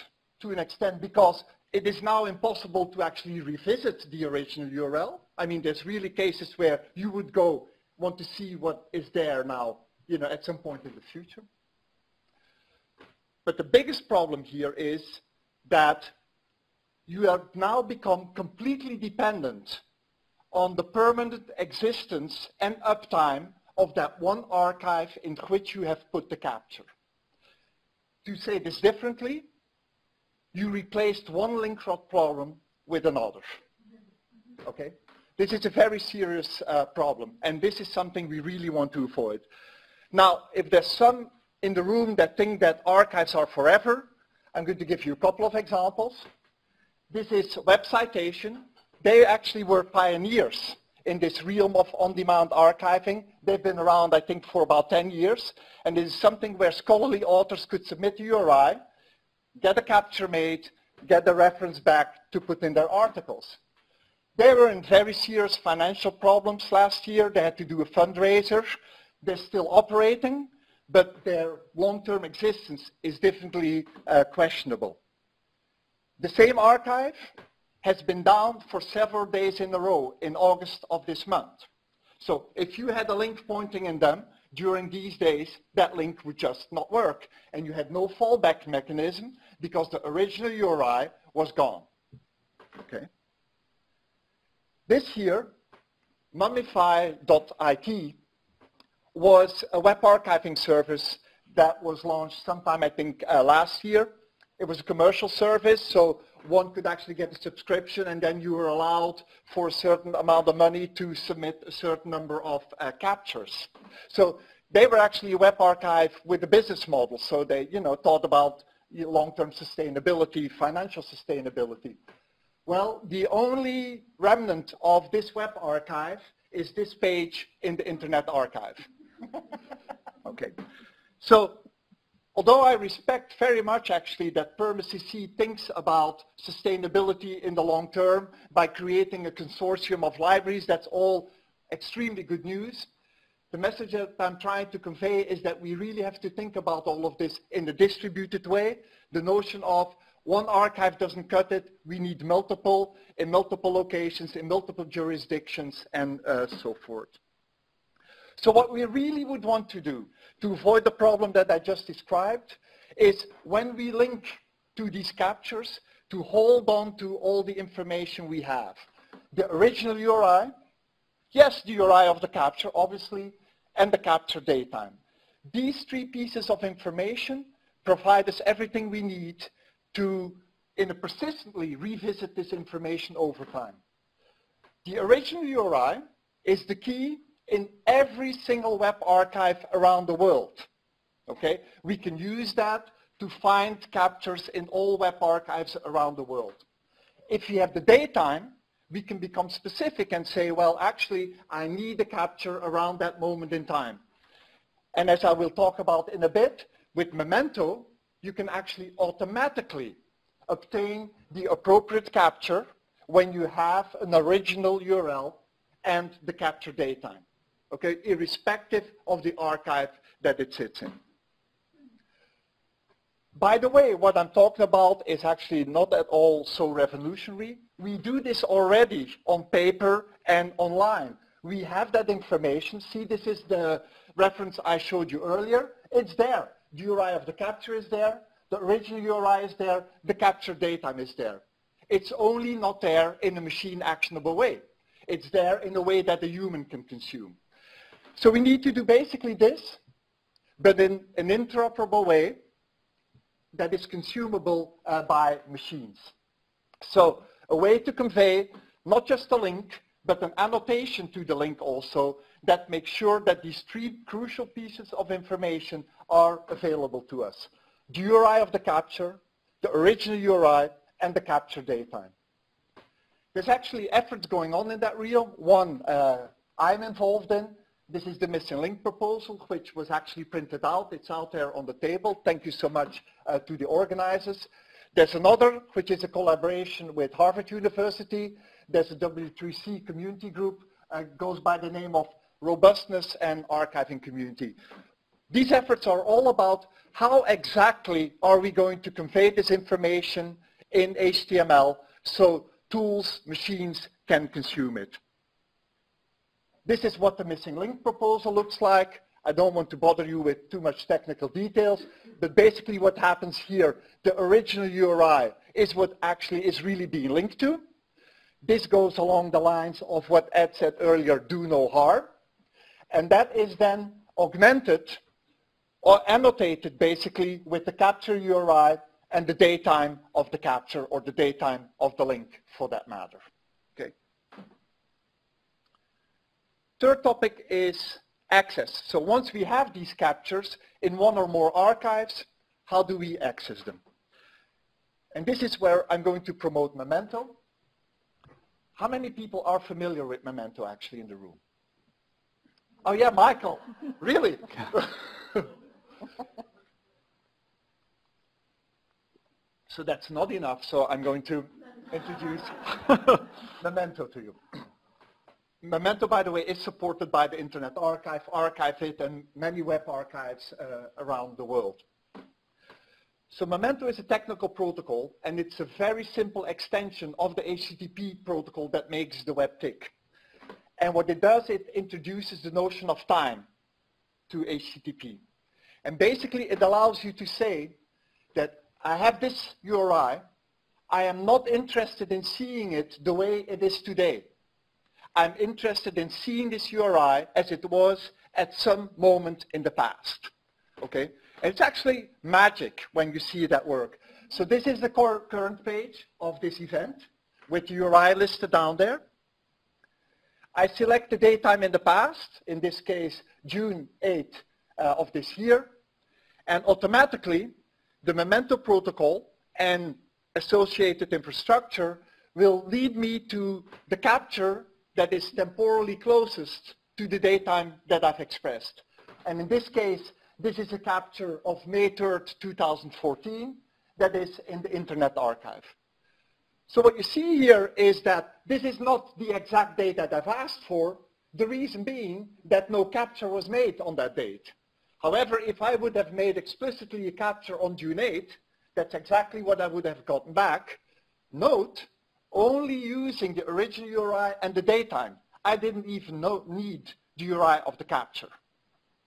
to an extent, because it is now impossible to actually revisit the original U R L. I mean, there's really cases where you would go want to see what is there now, you know, at some point in the future. But the biggest problem here is that you have now become completely dependent on the permanent existence and uptime of that one archive in which you have put the capture. To say this differently, you replaced one LinkRot problem with another. Okay? This is a very serious uh, problem, and this is something we really want to avoid. Now, if there's some in the room that think that archives are forever, I'm going to give you a couple of examples. This is Web Citation. They actually were pioneers in this realm of on-demand archiving. They've been around, I think, for about ten years, and this is something where scholarly authors could submit a U R I, get a capture made, get the reference back to put in their articles. They were in very serious financial problems last year. They had to do a fundraiser. They're still operating, but their long-term existence is definitely uh, questionable. The same archive has been down for several days in a row in August of this month. So if you had a link pointing in them during these days, that link would just not work, and you had no fallback mechanism because the original U R I was gone. Okay. This here, mummify dot I T, was a web archiving service that was launched sometime, I think, uh, last year. It was a commercial service, so one could actually get a subscription, and then you were allowed for a certain amount of money to submit a certain number of uh, captures. So they were actually a web archive with a business model, so they, you know, thought about long-term sustainability, financial sustainability. Well, the only remnant of this web archive is this page in the Internet Archive. Okay. So, although I respect very much, actually, that PermaCC thinks about sustainability in the long term by creating a consortium of libraries, that's all extremely good news. The message that I'm trying to convey is that we really have to think about all of this in a distributed way. The notion of one archive doesn't cut it, we need multiple, in multiple locations, in multiple jurisdictions, and uh, so forth. So what we really would want to do to avoid the problem that I just described is, when we link to these captures, to hold on to all the information we have. The original U R I, yes, the U R I of the capture, obviously, and the capture datetime. These three pieces of information provide us everything we need to, in a persistently, revisit this information over time. The original U R I is the key in every single web archive around the world. Okay? We can use that to find captures in all web archives around the world. If we have the datetime, we can become specific and say, well, actually, I need a capture around that moment in time. And as I will talk about in a bit, with Memento, you can actually automatically obtain the appropriate capture when you have an original U R L and the capture date time, okay, irrespective of the archive that it sits in. By the way, what I'm talking about is actually not at all so revolutionary. We do this already on paper and online. We have that information. See, this is the reference I showed you earlier. It's there. The U R I of the capture is there. The original U R I is there. The capture date time is there. It's only not there in a machine actionable way. It's there in a way that a human can consume. So we need to do basically this, but in an interoperable way that is consumable uh, by machines. So a way to convey not just a link, but an annotation to the link also that makes sure that these three crucial pieces of information are available to us. The U R I of the capture, the original U R I, and the capture date time. There's actually efforts going on in that realm. One uh, I'm involved in. This is the missing link proposal, which was actually printed out. It's out there on the table. Thank you so much uh, to the organizers. There's another, which is a collaboration with Harvard University. There's a W three C community group. Uh, goes by the name of Robustness and Archiving Community. These efforts are all about how exactly are we going to convey this information in H T M L so tools, machines can consume it. This is what the missing link proposal looks like. I don't want to bother you with too much technical details, but basically what happens here, the original U R I is what actually is really being linked to. This goes along the lines of what Ed said earlier, do no harm. And that is then augmented or annotated basically with the capture U R I and the date time of the capture or the date time of the link for that matter. Okay. Third topic is access. So once we have these captures in one or more archives, how do we access them? And this is where I'm going to promote Memento. How many people are familiar with Memento actually in the room? Oh yeah, Michael, really? So that's not enough, so I'm going to introduce Memento to you. Memento, by the way, is supported by the Internet Archive, Archive It, and many web archives uh, around the world. So Memento is a technical protocol, and it's a very simple extension of the H T T P protocol that makes the web tick. And what it does, it introduces the notion of time to H T T P. And basically, it allows you to say that I have this U R I. I am not interested in seeing it the way it is today. I'm interested in seeing this U R I as it was at some moment in the past. Okay? And it's actually magic when you see that work. So this is the current page of this event with the U R I listed down there. I select the date time in the past, in this case June eighth uh, of this year, and automatically the Memento protocol and associated infrastructure will lead me to the capture that is temporally closest to the date time that I've expressed. And in this case, this is a capture of May third, two thousand fourteen that is in the Internet Archive. So what you see here is that this is not the exact date that I've asked for, the reason being that no capture was made on that date. However, if I would have made explicitly a capture on June eighth, that's exactly what I would have gotten back. Note, only using the original U R I and the date time. I didn't even know, need the U R I of the capture.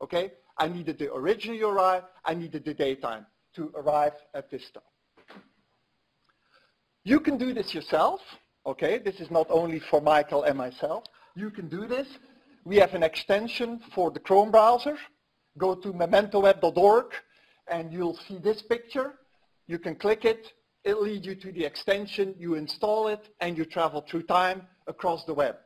Okay? I needed the original U R I, I needed the date time to arrive at this time. You can do this yourself, okay? This is not only for Michael and myself. You can do this. We have an extension for the Chrome browser. Go to memento web dot org and you'll see this picture. You can click it. It'll lead you to the extension. You install it and you travel through time across the web.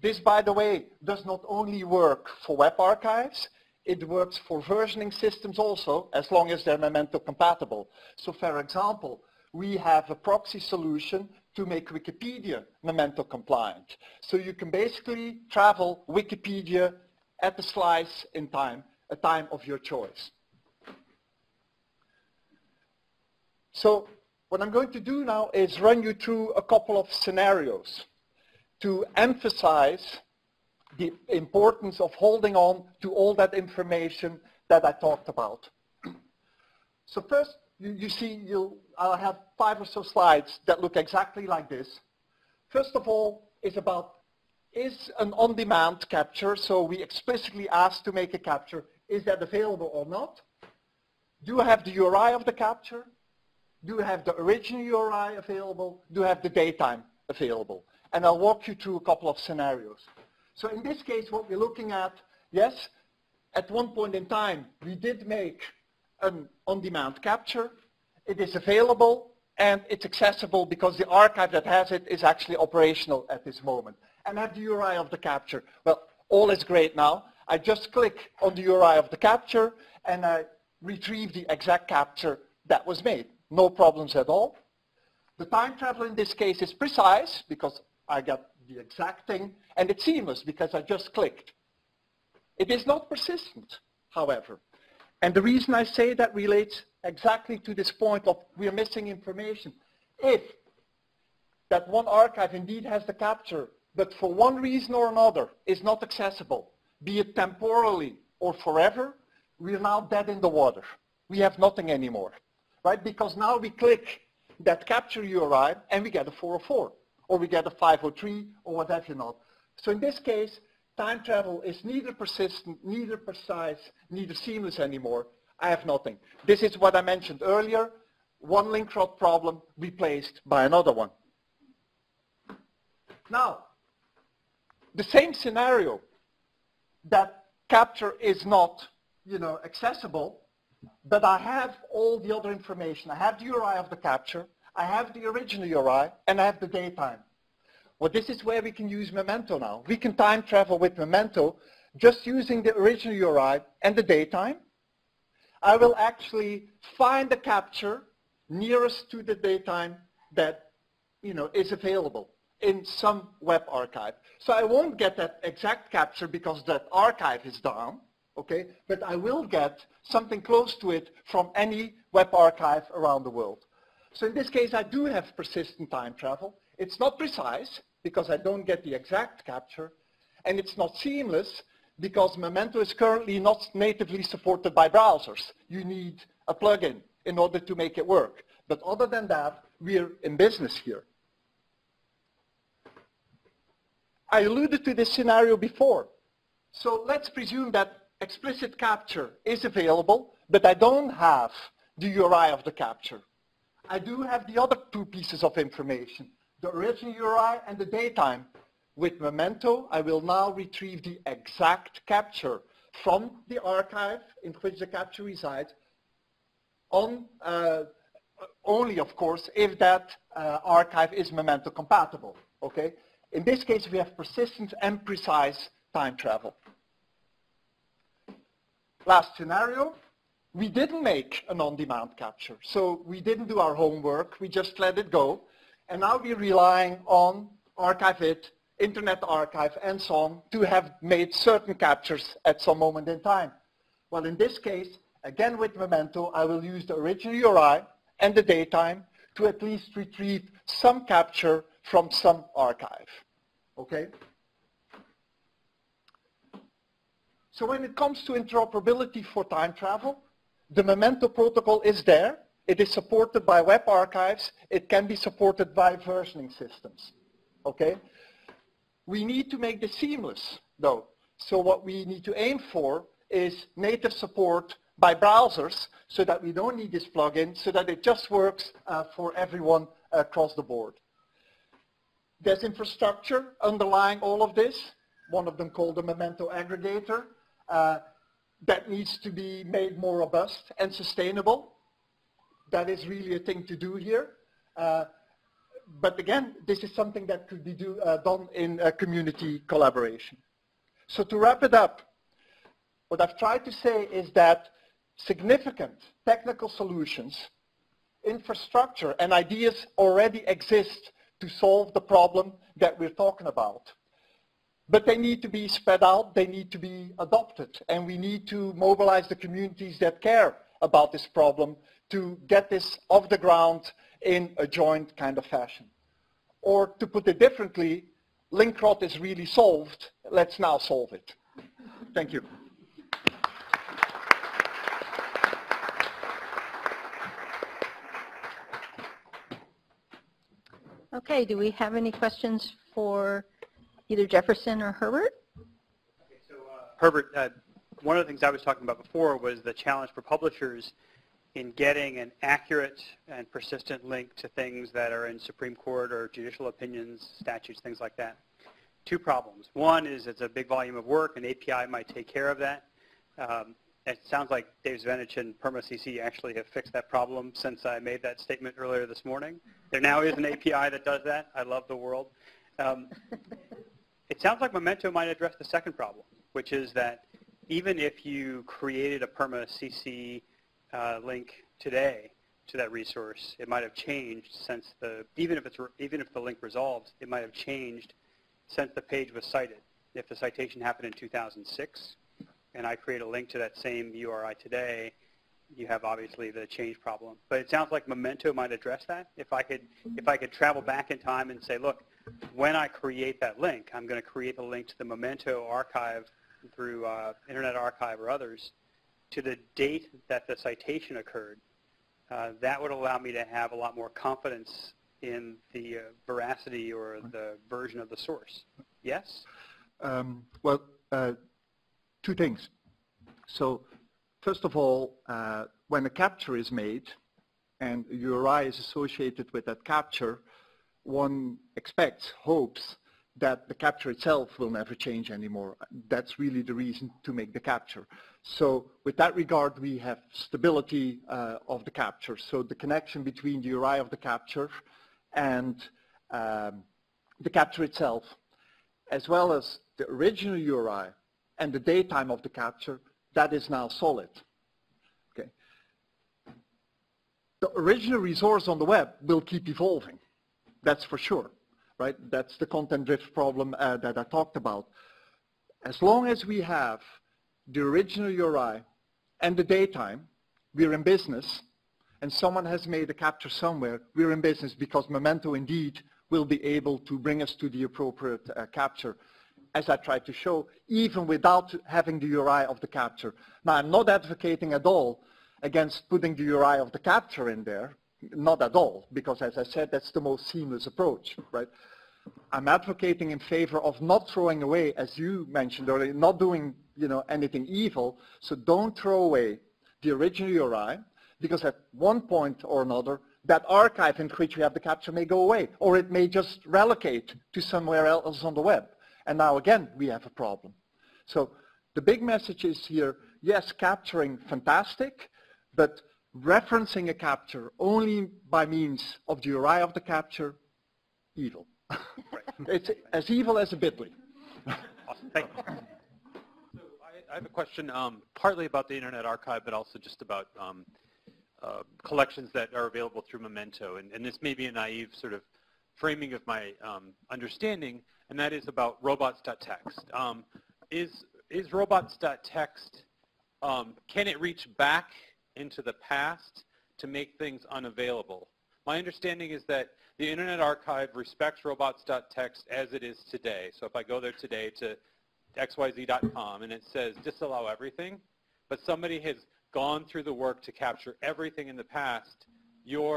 This, by the way, does not only work for web archives. It works for versioning systems also, as long as they're Memento compatible. So for example, we have a proxy solution to make Wikipedia Memento compliant. So you can basically travel Wikipedia at the slice in time, a time of your choice. So what I'm going to do now is run you through a couple of scenarios to emphasize the importance of holding on to all that information that I talked about. So first, you, you see, you'll, I'll have five or so slides that look exactly like this. First of all, is about, is an on-demand capture, so we explicitly ask to make a capture, is that available or not? Do you have the U R I of the capture? Do you have the original U R I available? Do you have the datetime available? And I'll walk you through a couple of scenarios. So in this case, what we're looking at, yes, at one point in time, we did make an on-demand capture. It is available, and it's accessible because the archive that has it is actually operational at this moment. And I have the U R I of the capture. Well, all is great now. I just click on the U R I of the capture, and I retrieve the exact capture that was made. No problems at all. The time travel in this case is precise because I got the exact thing, and it's seamless because I just clicked. It is not persistent, however. And the reason I say that relates exactly to this point of we're missing information. If that one archive indeed has the capture, but for one reason or another is not accessible, be it temporally or forever, we're now dead in the water. We have nothing anymore, right? Because now we click that capture U R I and we get a four oh four, or we get a five oh three, or whatever not. So in this case, time travel is neither persistent, neither precise, neither seamless anymore. I have nothing. This is what I mentioned earlier, one LinkRot problem replaced by another one. Now, the same scenario, that capture is not, you know, accessible, but I have all the other information. I have the U R I of the capture, I have the original U R I, and I have the datetime. Well, this is where we can use Memento now. We can time travel with Memento just using the original U R I and the datetime. I will actually find the capture nearest to the datetime that, you know, is available in some web archive. So I won't get that exact capture because that archive is down, okay? But I will get something close to it from any web archive around the world. So in this case, I do have persistent time travel. It's not precise because I don't get the exact capture, and it's not seamless because Memento is currently not natively supported by browsers. You need a plugin in order to make it work. But other than that, we're in business here. I alluded to this scenario before. So let's presume that explicit capture is available, but I don't have the U R I of the capture. I do have the other two pieces of information, the original U R I and the datetime. With Memento, I will now retrieve the exact capture from the archive in which the capture resides, on, uh, only, of course, if that uh, archive is Memento compatible. Okay? In this case, we have persistent and precise time travel. Last scenario, we didn't make an on-demand capture. So we didn't do our homework. We just let it go. And now we're relying on Archive It, Internet Archive, and so on to have made certain captures at some moment in time. Well, in this case, again with Memento, I will use the original U R I and the datetime to at least retrieve some capture from some archive, okay? So when it comes to interoperability for time travel, the Memento protocol is there. It is supported by web archives. It can be supported by versioning systems, okay? We need to make this seamless, though. So what we need to aim for is native support by browsers so that we don't need this plugin, so that it just works uh, for everyone across the board. There's infrastructure underlying all of this, one of them called the Memento aggregator, uh, that needs to be made more robust and sustainable. That is really a thing to do here. Uh, but again, this is something that could be do, uh, done in uh, community collaboration. So to wrap it up, what I've tried to say is that significant technical solutions, infrastructure, and ideas already exist to solve the problem that we're talking about. But they need to be spread out, they need to be adopted, and we need to mobilize the communities that care about this problem to get this off the ground in a joint kind of fashion. Or to put it differently, LinkRot is really solved. Let's now solve it. Thank you. Okay, do we have any questions for either Jefferson or Herbert? Okay, so, uh, Herbert, uh, one of the things I was talking about before was the challenge for publishers in getting an accurate and persistent link to things that are in Supreme Court or judicial opinions, statutes, things like that. Two problems. One is it's a big volume of work, and A P I might take care of that. Um, it sounds like Dave Zvenich and PermaCC actually have fixed that problem since I made that statement earlier this morning. There now is an A P I that does that. I love the world. Um, it sounds like Memento might address the second problem, which is that even if you created a PermaCC Uh, link today to that resource, it might have changed since the, even if it's, even if the link resolves, it might have changed since the page was cited. If the citation happened in two thousand six and I create a link to that same U R I today, you have obviously the change problem. But it sounds like Memento might address that. If I could, if I could travel back in time and say, look, when I create that link, I'm going to create a link to the Memento archive through uh, Internet Archive or others, to the date that the citation occurred, uh, that would allow me to have a lot more confidence in the uh, veracity or the version of the source. Yes? Um, well, uh, two things. So, first of all, uh, when a capture is made and a U R I is associated with that capture, one expects, hopes, that the capture itself will never change anymore. That's really the reason to make the capture. So with that regard, we have stability uh, of the capture. So the connection between the U R I of the capture and um, the capture itself, as well as the original U R I and the date time of the capture, that is now solid. Okay. The original resource on the web will keep evolving. That's for sure. Right? That's the content drift problem uh, that I talked about. As long as we have the original U R I and the datetime, we're in business, and someone has made a capture somewhere, we're in business because Memento indeed will be able to bring us to the appropriate uh, capture, as I tried to show, even without having the U R I of the capture. Now, I'm not advocating at all against putting the U R I of the capture in there. Not at all, because as I said, that's the most seamless approach, right? I'm advocating in favor of not throwing away, as you mentioned earlier, not doing, you know, anything evil. So don't throw away the original U R I, because at one point or another, that archive in which you have the capture may go away, or it may just relocate to somewhere else on the web. And now again, we have a problem. So the big message is here, yes, capturing, fantastic, but referencing a capture only by means of the U R I of the capture, evil. It's as evil as a bit dot L Y. Awesome. Thank you. So I, I have a question um, partly about the Internet Archive, but also just about um, uh, collections that are available through Memento. And, and this may be a naive sort of framing of my um, understanding, and that is about robots dot t x t. Um, is is robots dot t x t, um, can it reach back into the past to make things unavailable? My understanding is that the Internet Archive respects robots dot t x t as it is today. So if I go there today to x y z dot com and it says disallow everything, but somebody has gone through the work to capture everything in the past, your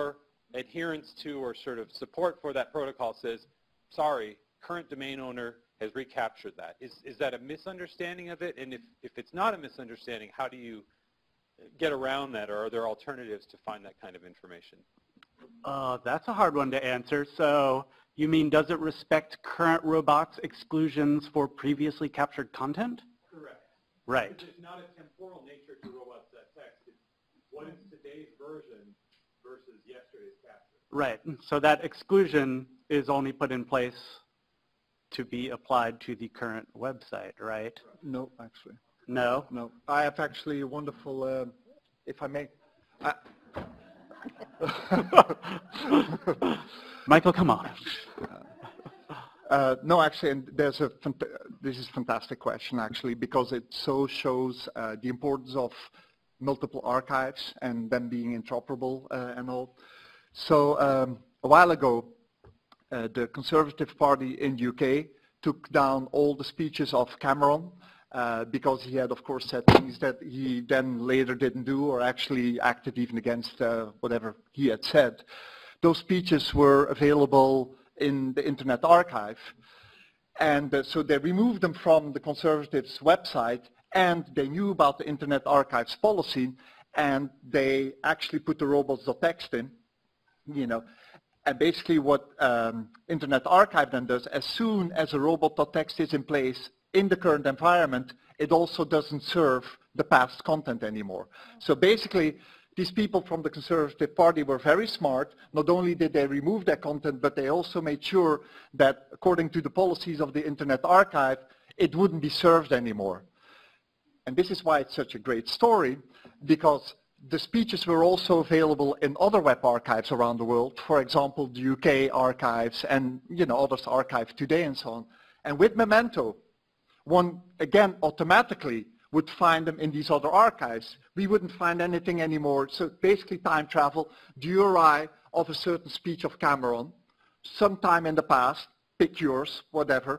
adherence to or sort of support for that protocol says, sorry, current domain owner has recaptured that. Is, is that a misunderstanding of it? And if, if it's not a misunderstanding, how do you get around that, or are there alternatives to find that kind of information? Uh, that's a hard one to answer. So you mean, does it respect current robots exclusions for previously captured content? Correct. Right. Because there's not a temporal nature to robots dot t x t. What is today's version versus yesterday's capture? Right. So that exclusion is only put in place to be applied to the current website, right? No, actually. No, no. I have actually a wonderful, uh, if I may. I Michael, come on. Uh, no, actually, and there's a. This is a fantastic question, actually, because it so shows uh, the importance of multiple archives and them being interoperable uh, and all. So um, a while ago, uh, the Conservative Party in the U K took down all the speeches of Cameron uh, because he had, of course, said things that he then later didn't do or actually acted even against uh, whatever he had said. Those speeches were available in the Internet Archive. And uh, so they removed them from the Conservatives' website, and they knew about the Internet Archive's policy, and they actually put the robots dot t x t in, you know. And basically what um, Internet Archive then does, as soon as a robot dot t x t is in place in the current environment, it also doesn't serve the past content anymore. So basically, these people from the Conservative Party were very smart. Not only did they remove their content, but they also made sure that according to the policies of the Internet Archive, it wouldn't be served anymore. And this is why it's such a great story, because the speeches were also available in other web archives around the world, for example, the U K archives and, you know, others, Archive Today and so on. And with Memento, one, again, automatically would find them in these other archives. We wouldn't find anything anymore. So basically time travel, the U R I of a certain speech of Cameron, sometime in the past, pick yours, whatever.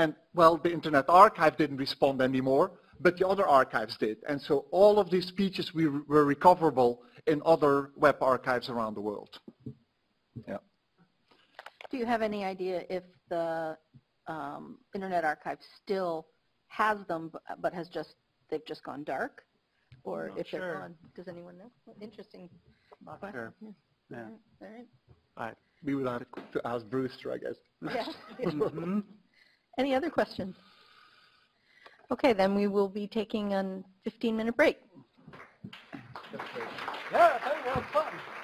And, well, the Internet Archive didn't respond anymore, but the other archives did. And so all of these speeches we were recoverable in other web archives around the world. Yeah. Do you have any idea if the um, Internet Archive still has them, but has just, they've just gone dark? Or if sure. they're gone, does anyone know? Interesting. Not sure. Yeah. Yeah. All right. All right. All right. We would have to ask Brewster, I guess. Yeah. Mm-hmm. Any other questions? Okay, then we will be taking a fifteen minute break. Yeah, that was fun.